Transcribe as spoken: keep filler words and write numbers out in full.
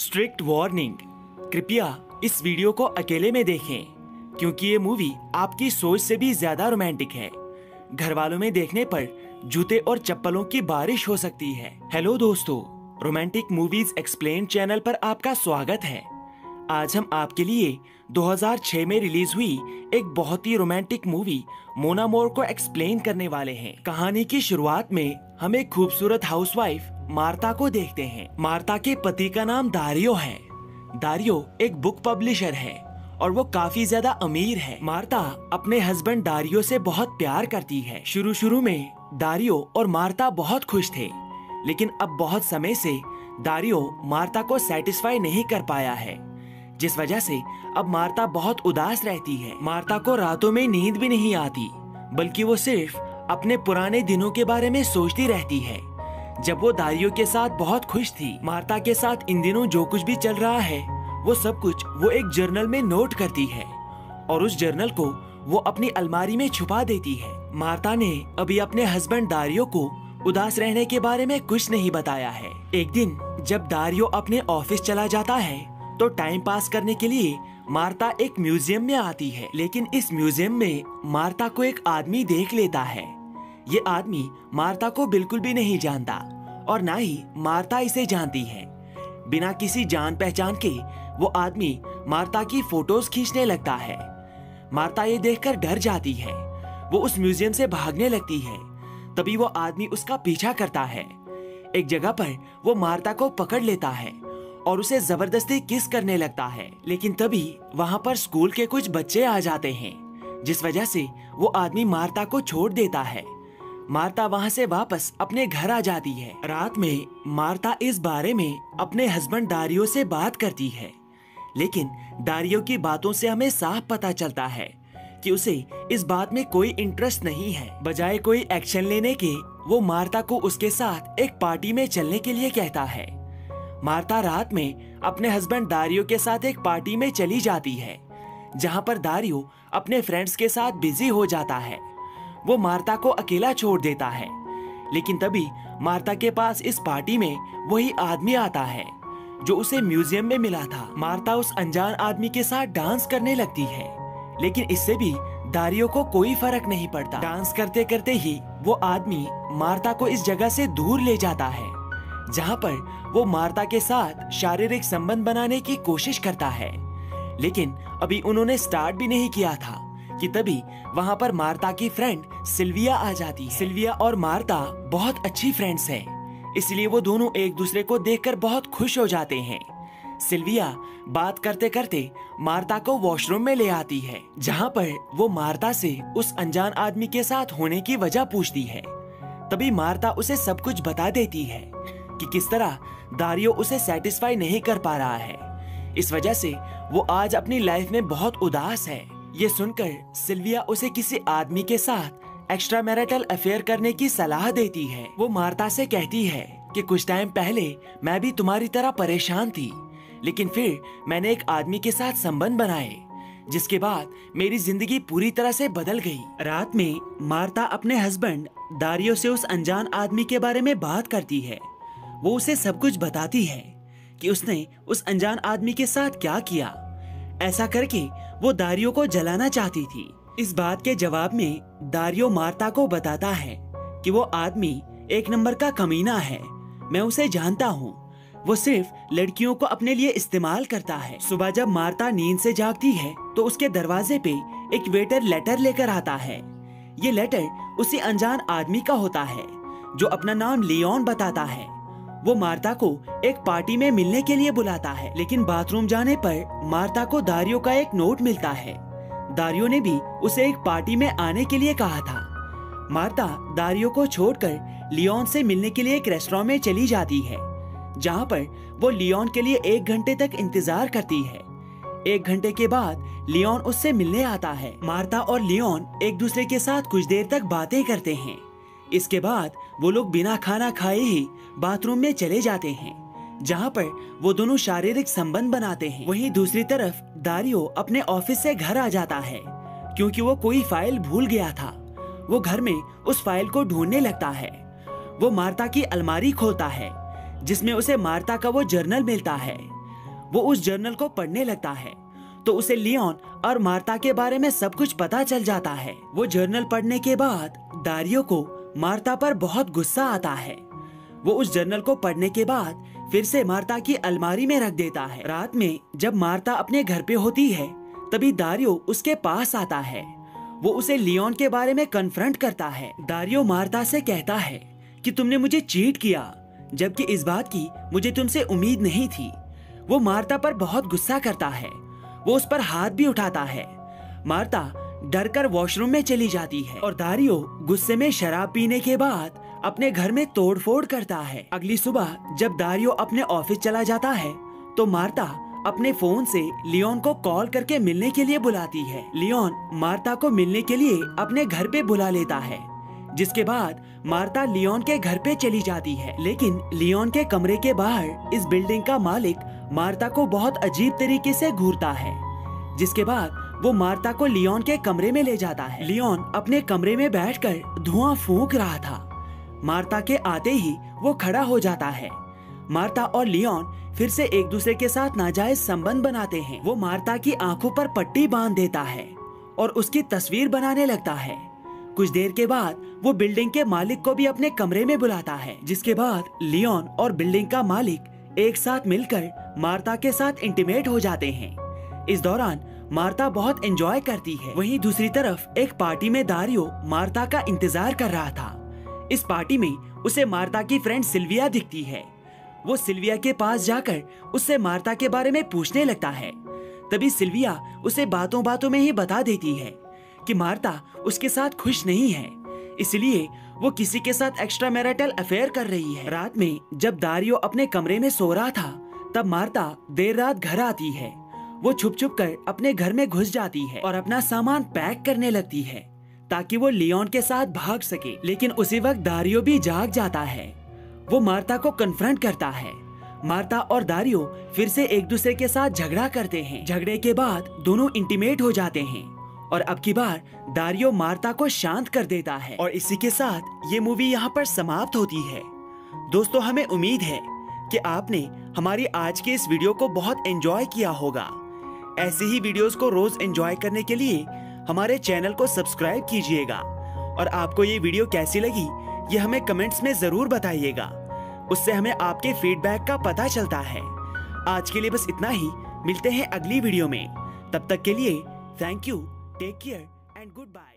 Strict warning, कृपया इस video को अकेले में देखें क्योंकि ये मूवी आपकी सोच से भी ज्यादा रोमांटिक है। घर वालों में देखने पर जूते और चप्पलों की बारिश हो सकती है। हेलो दोस्तों, रोमांटिक मूवीज एक्सप्लेन चैनल पर आपका स्वागत है। आज हम आपके लिए दो हज़ार छह में रिलीज हुई एक बहुत ही रोमांटिक मूवी मोना मोर को एक्सप्लेन करने वाले हैं। कहानी की शुरुआत में हम एक खूबसूरत हाउसवाइफ मार्ता को देखते हैं। मार्ता के पति का नाम दारियो है। दारियो एक बुक पब्लिशर है और वो काफी ज्यादा अमीर है। मार्ता अपने हस्बैंड दारियो से बहुत प्यार करती है। शुरू शुरू में दारियो और मार्ता बहुत खुश थे, लेकिन अब बहुत समय से दारियो मार्ता को सेटिस्फाई नहीं कर पाया है, जिस वजह से अब मार्ता बहुत उदास रहती है। मार्ता को रातों में नींद भी नहीं आती, बल्कि वो सिर्फ अपने पुराने दिनों के बारे में सोचती रहती है, जब वो दारियो के साथ बहुत खुश थी। मार्ता के साथ इन दिनों जो कुछ भी चल रहा है, वो सब कुछ वो एक जर्नल में नोट करती है और उस जर्नल को वो अपनी अलमारी में छुपा देती है। मार्ता ने अभी अपने हस्बैंड दारियो को उदास रहने के बारे में कुछ नहीं बताया है। एक दिन जब दारियो अपने ऑफिस चला जाता है, तो टाइम पास करने के लिए मार्ता एक म्यूजियम में आती है, लेकिन इस म्यूजियम में मार्ता को एक आदमी देख लेता है। ये आदमी मार्ता को बिल्कुल भी नहीं जानता और ना ही मार्ता इसे जानती है। बिना किसी जान पहचान के वो आदमी मार्ता की फोटोज खींचने लगता है। मार्ता ये देखकर डर जाती है। वो उस म्यूजियम से भागने लगती है, तभी वो आदमी उसका पीछा करता है। एक जगह पर वो मार्ता को पकड़ लेता है और उसे जबरदस्ती किस करने लगता है, लेकिन तभी वहाँ पर स्कूल के कुछ बच्चे आ जाते हैं, जिस वजह से वो आदमी मार्ता को छोड़ देता है। मार्ता वहाँ से वापस अपने घर आ जाती है। रात में मार्ता इस बारे में अपने हस्बैंड दारियो से बात करती है, लेकिन दारियो की बातों से हमें साफ पता चलता है कि उसे इस बात में कोई इंटरेस्ट नहीं है। बजाय कोई एक्शन लेने के, वो मार्ता को उसके साथ एक पार्टी में चलने के लिए कहता है। मार्ता रात में अपने हस्बैंड दारियो के साथ एक पार्टी में चली जाती है, जहां पर दारियो अपने फ्रेंड्स के साथ बिजी हो जाता है। वो मार्ता को अकेला छोड़ देता है, लेकिन तभी मार्ता के पास इस पार्टी में वही आदमी आता है जो उसे म्यूजियम में मिला था। मार्ता उस अनजान आदमी के साथ डांस करने लगती है, लेकिन इससे भी दारियो को कोई फर्क नहीं पड़ता। डांस करते करते ही वो आदमी मार्ता को इस जगह से दूर ले जाता है, जहाँ पर वो मार्ता के साथ शारीरिक संबंध बनाने की कोशिश करता है, लेकिन अभी उन्होंने स्टार्ट भी नहीं किया था कि तभी वहाँ पर मार्ता की फ्रेंड सिल्विया आ जाती है। सिल्विया और मार्ता बहुत अच्छी फ्रेंड्स हैं, इसलिए वो दोनों एक दूसरे को देखकर बहुत खुश हो जाते हैं। सिल्विया बात करते करते मार्ता को वॉशरूम में ले आती है, जहाँ पर वो मार्ता से उस अनजान आदमी के साथ होने की वजह पूछती है। तभी मार्ता उसे सब कुछ बता देती है कि किस तरह दारियो उसे सेटिस्फाई नहीं कर पा रहा है। इस वजह से वो आज अपनी लाइफ में बहुत उदास है। ये सुनकर सिल्विया उसे किसी आदमी के साथ एक्स्ट्रा मैरिटल अफेयर करने की सलाह देती है। वो मार्ता से कहती है कि कुछ टाइम पहले मैं भी तुम्हारी तरह परेशान थी, लेकिन फिर मैंने एक आदमी के साथ संबंध बनाए, जिसके बाद मेरी जिंदगी पूरी तरह से बदल गई। रात में मार्ता अपने हस्बैंड दारियो से उस अनजान आदमी के बारे में बात करती है। वो उसे सब कुछ बताती है कि उसने उस अनजान आदमी के साथ क्या किया। ऐसा करके वो दारियो को जलाना चाहती थी। इस बात के जवाब में दारियो मार्ता को बताता है कि वो आदमी एक नंबर का कमीना है, मैं उसे जानता हूँ, वो सिर्फ लड़कियों को अपने लिए इस्तेमाल करता है। सुबह जब मार्ता नींद से जागती है, तो उसके दरवाजे पे एक वेटर लेटर लेकर आता है। ये लेटर उसी अनजान आदमी का होता है जो अपना नाम लियोन बताता है। वो मार्ता को एक पार्टी में मिलने के लिए बुलाता है, लेकिन बाथरूम जाने पर मार्ता को दारियो का एक नोट मिलता है। दारियो ने भी उसे एक पार्टी में आने के लिए कहा था। मार्ता दारियो को छोड़कर लियोन से मिलने के लिए एक रेस्टोरेंट में चली जाती है, जहाँ पर वो लियोन के लिए एक घंटे तक इंतजार करती है। एक घंटे के बाद लियोन उससे मिलने आता है। मार्ता और लियोन एक दूसरे के साथ कुछ देर तक बातें करते हैं। इसके बाद वो लोग बिना खाना खाए ही बाथरूम में चले जाते हैं, जहाँ पर वो दोनों शारीरिक संबंध बनाते हैं। वहीं दूसरी तरफ दारियो अपने ऑफिस से घर आ जाता है, क्योंकि वो कोई फाइल भूल गया था। वो घर में उस फाइल को ढूंढने लगता है। वो मार्ता की अलमारी खोलता है, जिसमें उसे मार्ता का वो जर्नल मिलता है, वो उस जर्नल को पढ़ने लगता है तो उसे लियोन और मार्ता के बारे में सब कुछ पता चल जाता है। वो जर्नल पढ़ने के बाद दारियो को मार्ता पर बहुत गुस्सा आता है। वो उस जर्नल को पढ़ने के बाद फिर से मार्ता की अलमारी में रख देता है। रात में जब मार्ता अपने घर पे होती है तभी दारियो उसके पास आता है। वो उसे लियोन के बारे में कन्फ्रंट करता है। दारियो मार्ता से कहता है कि तुमने मुझे चीट किया, जबकि इस बात की मुझे तुमसे उम्मीद नहीं थी। वो मार्ता पर बहुत गुस्सा करता है। वो उस पर हाथ भी उठाता है। मार्ता डर कर वॉशरूम में चली जाती है और दारियो गुस्से में शराब पीने के बाद अपने घर में तोड़फोड़ करता है। अगली सुबह जब दारियो अपने ऑफिस चला जाता है तो मार्ता अपने फोन से लियोन को कॉल करके मिलने के लिए बुलाती है। लियोन मार्ता को मिलने के लिए अपने घर पे बुला लेता है, जिसके बाद मार्ता लियोन के घर पे चली जाती है। लेकिन लियोन के कमरे के बाहर इस बिल्डिंग का मालिक मार्ता को बहुत अजीब तरीके से घूरता है, जिसके बाद वो मार्ता को लियोन के कमरे में ले जाता है। लियोन अपने कमरे में बैठकर धुआं फूंक रहा था। मार्ता के आते ही वो खड़ा हो जाता है। मार्ता और लियोन फिर से एक दूसरे के साथ नाजायज संबंध बनाते हैं। वो मार्ता की आंखों पर पट्टी बांध देता है और उसकी तस्वीर बनाने लगता है। कुछ देर के बाद वो बिल्डिंग के मालिक को भी अपने कमरे में बुलाता है, जिसके बाद लियोन और बिल्डिंग का मालिक एक साथ मिलकर मार्ता के साथ इंटीमेट हो जाते हैं। इस दौरान मार्ता बहुत एंजॉय करती है। वहीं दूसरी तरफ एक पार्टी में दारियो मार्ता का इंतजार कर रहा था। इस पार्टी में उसे मार्ता की फ्रेंड सिल्विया दिखती है। वो सिल्विया के पास जाकर उससे मार्ता के बारे में पूछने लगता है। तभी सिल्विया उसे बातों बातों में ही बता देती है कि मार्ता उसके साथ खुश नहीं है, इसलिए वो किसी के साथ एक्स्ट्रा मैरिटल अफेयर कर रही है। रात में जब दारियो अपने कमरे में सो रहा था तब मार्ता देर रात घर आती है। वो छुप छुप कर अपने घर में घुस जाती है और अपना सामान पैक करने लगती है ताकि वो लियोन के साथ भाग सके। लेकिन उसी वक्त दारियो भी जाग जाता है। वो मार्ता को कन्फ्रंट करता है। मार्ता और दारियो फिर से एक दूसरे के साथ झगड़ा करते हैं। झगड़े के बाद दोनों इंटीमेट हो जाते हैं और अब की बार दारियो मार्ता को शांत कर देता है। और इसी के साथ ये मूवी यहाँ पर समाप्त होती है। दोस्तों, हमें उम्मीद है कि आपने हमारी आज के इस वीडियो को बहुत एंजॉय किया होगा। ऐसे ही वीडियोस को रोज एंजॉय करने के लिए हमारे चैनल को सब्सक्राइब कीजिएगा और आपको ये वीडियो कैसी लगी ये हमें कमेंट्स में जरूर बताइएगा। उससे हमें आपके फीडबैक का पता चलता है। आज के लिए बस इतना ही। मिलते हैं अगली वीडियो में। तब तक के लिए thank you, take care and good bye.